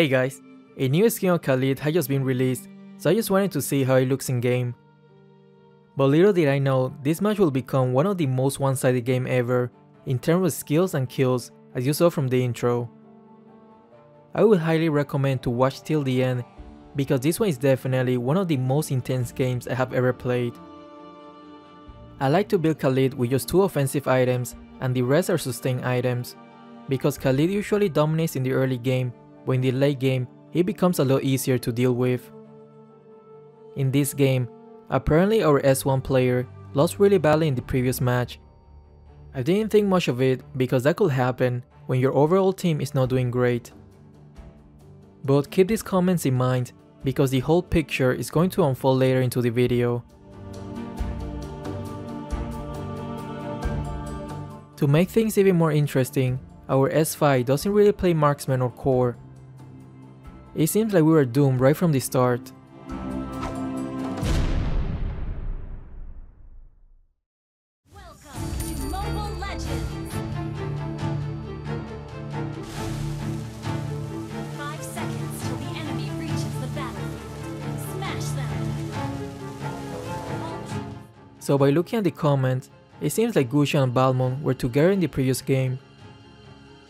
Hey guys, a new skin on Khaleed has just been released, so I just wanted to see how it looks in game. But little did I know, this match will become one of the most one-sided game ever, in terms of skills and kills, as you saw from the intro. I would highly recommend to watch till the end, because this one is definitely one of the most intense games I have ever played. I like to build Khaleed with just 2 offensive items, and the rest are sustain items, because Khaleed usually dominates in the early game, but in the late game, it becomes a lot easier to deal with. In this game, apparently our S1 player lost really badly in the previous match. I didn't think much of it because that could happen when your overall team is not doing great. But keep these comments in mind because the whole picture is going to unfold later into the video. To make things even more interesting, our S5 doesn't really play marksman or core. It seems like we were doomed right from the start. Welcome to Mobile Legends. 5 seconds till the enemy reaches the battlefield. Smash them. So by looking at the comments, it seems like Gusion and Balmond were together in the previous game.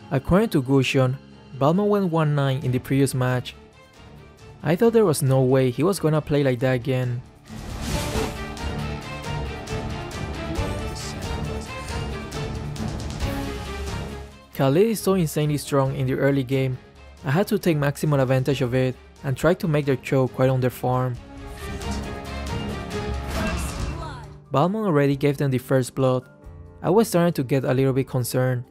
According to Gusion, Balmond went 1-9 in the previous match. I thought there was no way he was gonna play like that again. Khaleed is so insanely strong in the early game, I had to take maximal advantage of it and try to make their Chou quite on their farm. Balmond already gave them the first blood. I was starting to get a little bit concerned.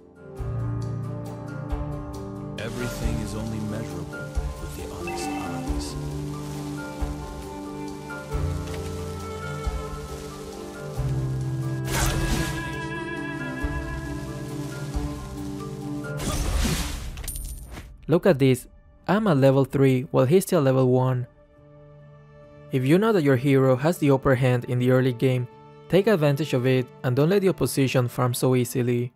Look at this, I'm at level 3 while he's still level 1. If you know that your hero has the upper hand in the early game, take advantage of it and don't let the opposition farm so easily.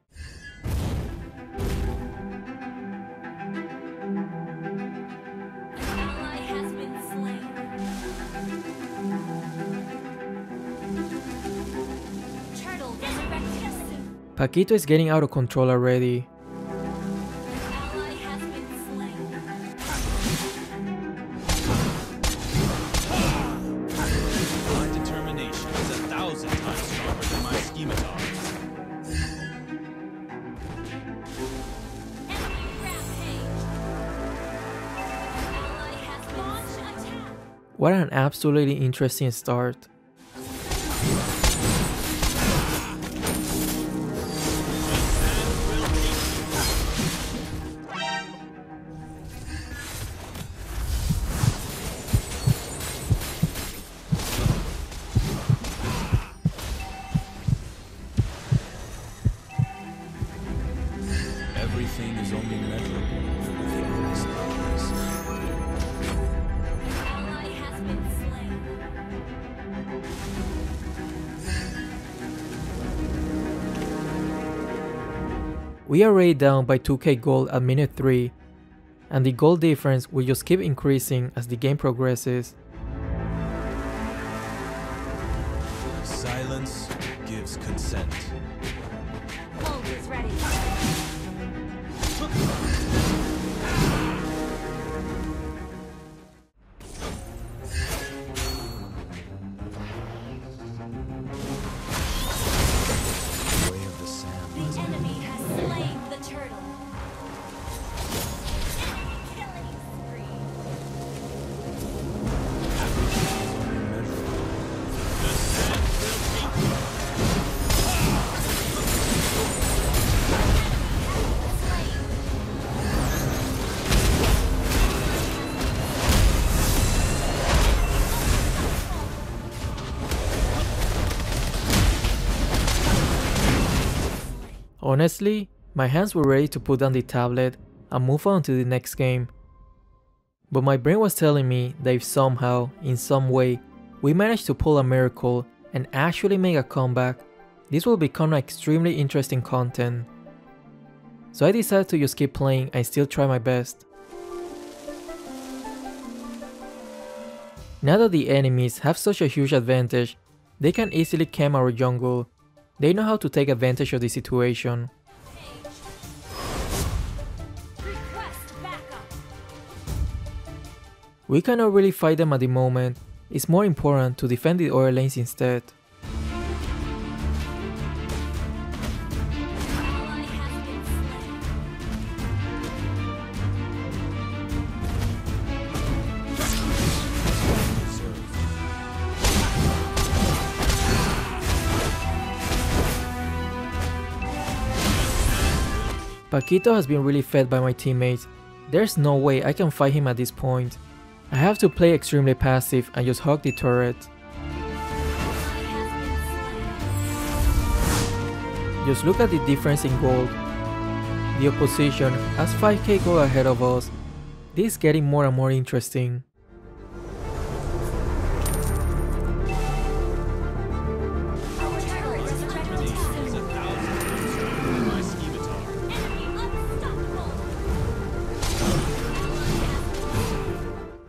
Paquito is getting out of control already. What an absolutely interesting start. Everything is only measurable. We are already down by 2k gold at minute 3, and the gold difference will just keep increasing as the game progresses. Silence gives consent. Gold is ready. Honestly, my hands were ready to put down the tablet and move on to the next game. But my brain was telling me that if somehow, in some way, we manage to pull a miracle and actually make a comeback, this will become extremely interesting content. So I decided to just keep playing and still try my best. Now that the enemies have such a huge advantage, they can easily camp our jungle. They know how to take advantage of the situation. We cannot really fight them at the moment. It's more important to defend the other lanes instead. Paquito has been really fed by my teammates. There's no way I can fight him at this point. I have to play extremely passive and just hog the turret. Just look at the difference in gold. The opposition has 5k gold ahead of us. This is getting more and more interesting.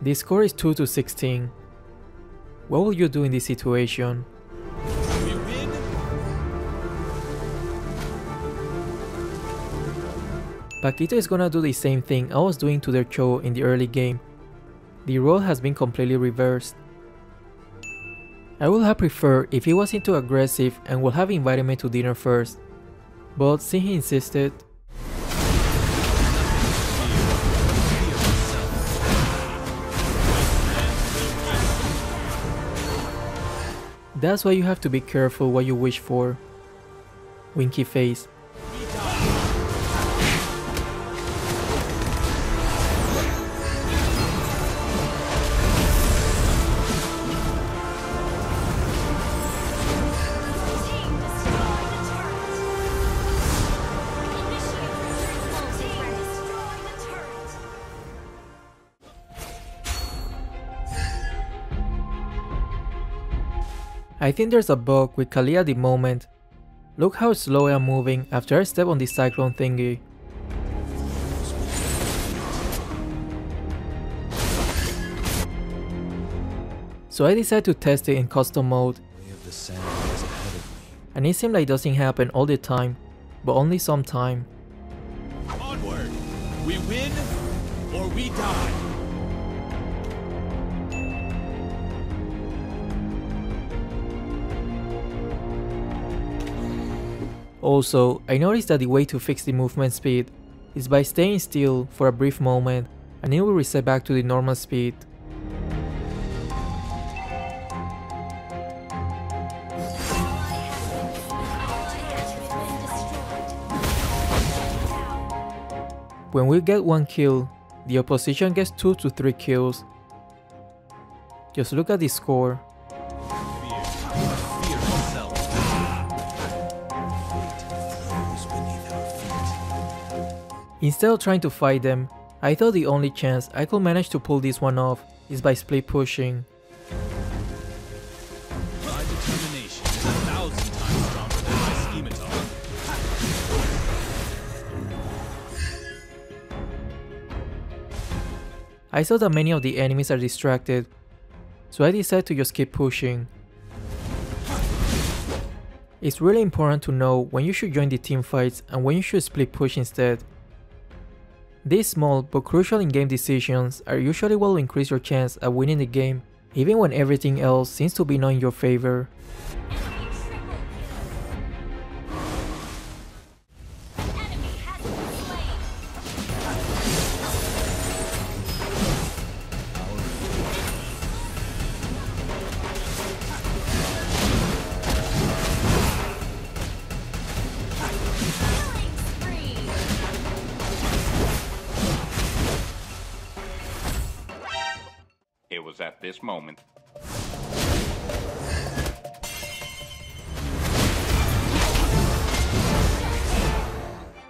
The score is 2-16. What will you do in this situation? We win. Paquito is gonna do the same thing I was doing to their Chou in the early game. The role has been completely reversed. I would have preferred if he wasn't too aggressive and would have invited me to dinner first. But since he insisted, that's why you have to be careful what you wish for. Winky face. I think there's a bug with Khaleed at the moment. Look how slow I am moving after I step on the cyclone thingy. So I decided to test it in custom mode. And it seemed like it doesn't happen all the time, but only sometime. Onward! We win or we die! Also, I noticed that the way to fix the movement speed is by staying still for a brief moment and it will reset back to the normal speed. When we get one kill, the opposition gets 2 to 3 kills. Just look at the score. Instead of trying to fight them, I thought the only chance I could manage to pull this one off is by split pushing. My determination is 1,000 times stronger than my scimitar. I saw that many of the enemies are distracted, so I decided to just keep pushing. It's really important to know when you should join the team fights and when you should split push instead. These small but crucial in-game decisions are usually what will increase your chance at winning the game, even when everything else seems to be not in your favor. It was at this moment.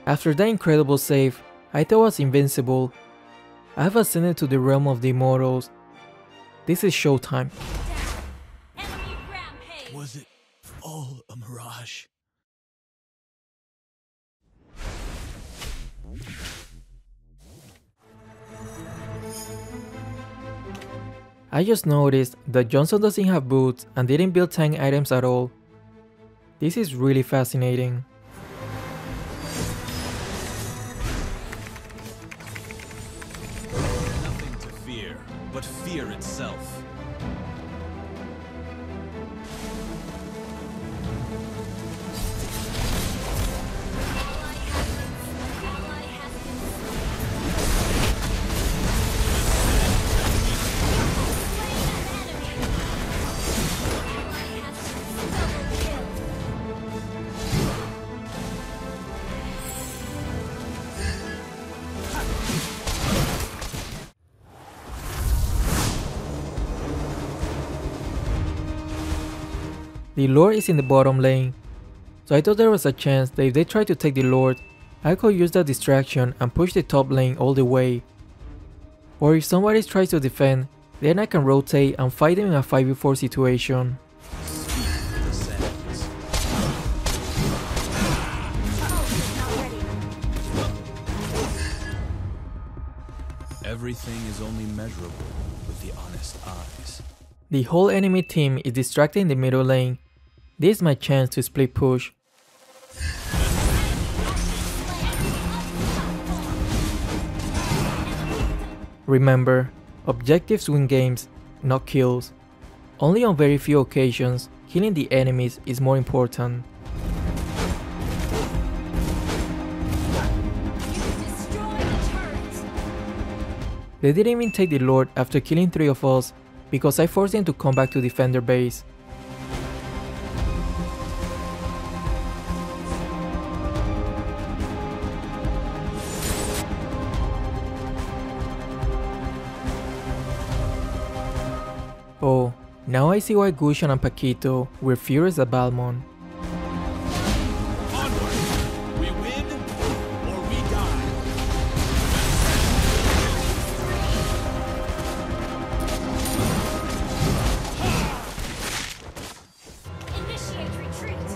After that incredible save, I thought I was invincible. I have ascended to the realm of the immortals. This is showtime. Was it all a mirage? I just noticed that Johnson doesn't have boots and didn't build tank items at all. This is really fascinating. Nothing to fear, but fear itself. The Lord is in the bottom lane, so I thought there was a chance that if they tried to take the Lord, I could use that distraction and push the top lane all the way. Or if somebody tries to defend, then I can rotate and fight them in a 5v4 situation. Everything is only measurable with the honest eyes. The whole enemy team is distracted in the middle lane. This is my chance to split push. Remember, objectives win games, not kills. Only on very few occasions, killing the enemies is more important. They didn't even take the Lord after killing 3 of us because I forced them to come back to defend their base. Oh, now I see why Gusion and Paquito were furious at Balmond. Onward. We win or we die. Initiate retreat. Initiate retreat.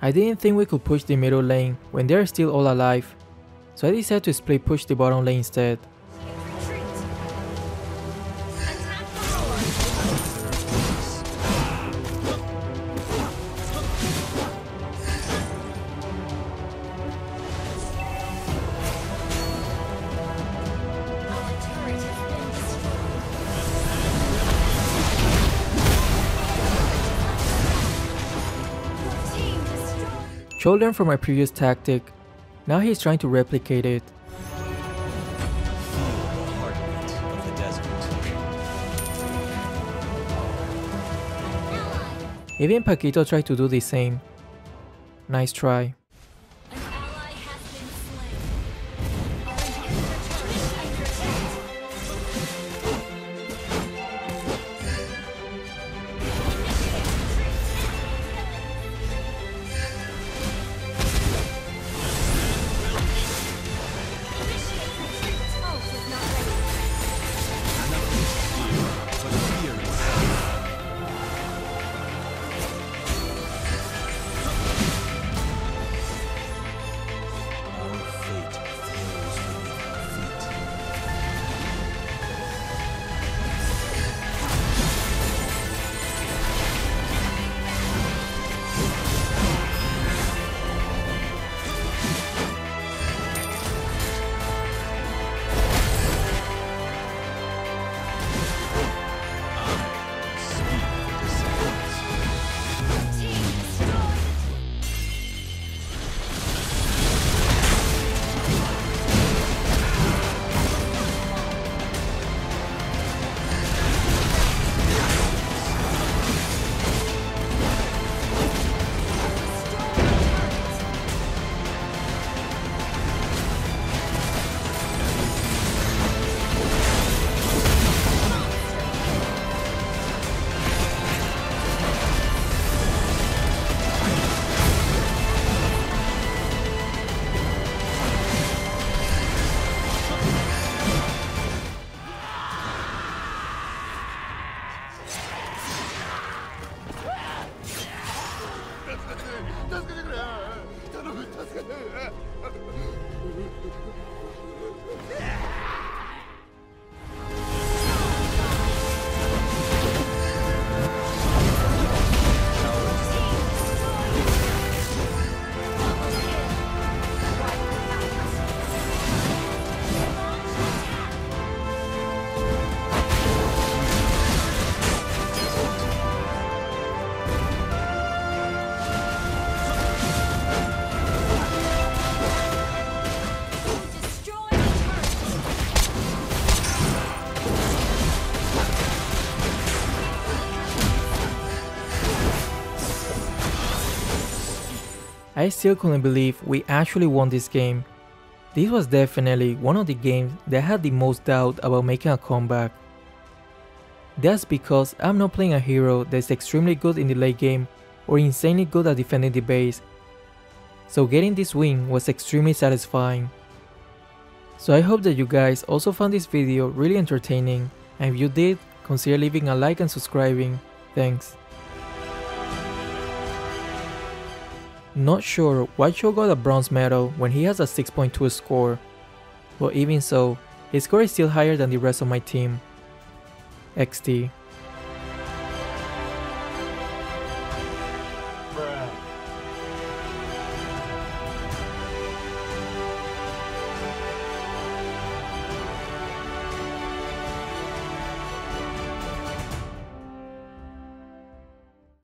I didn't think we could push the middle lane when they are still all alive, so I decided to split push the bottom lane instead. Chou learned from my previous tactic, now he's trying to replicate it. Even Paquito tried to do the same. Nice try. I still couldn't believe we actually won this game. This was definitely one of the games that I had the most doubt about making a comeback. That's because I'm not playing a hero that's extremely good in the late game or insanely good at defending the base, so getting this win was extremely satisfying. So I hope that you guys also found this video really entertaining, and if you did, consider leaving a like and subscribing. Thanks. Not sure why Chou got a bronze medal when he has a 6.2 score, but even so, his score is still higher than the rest of my team. XD.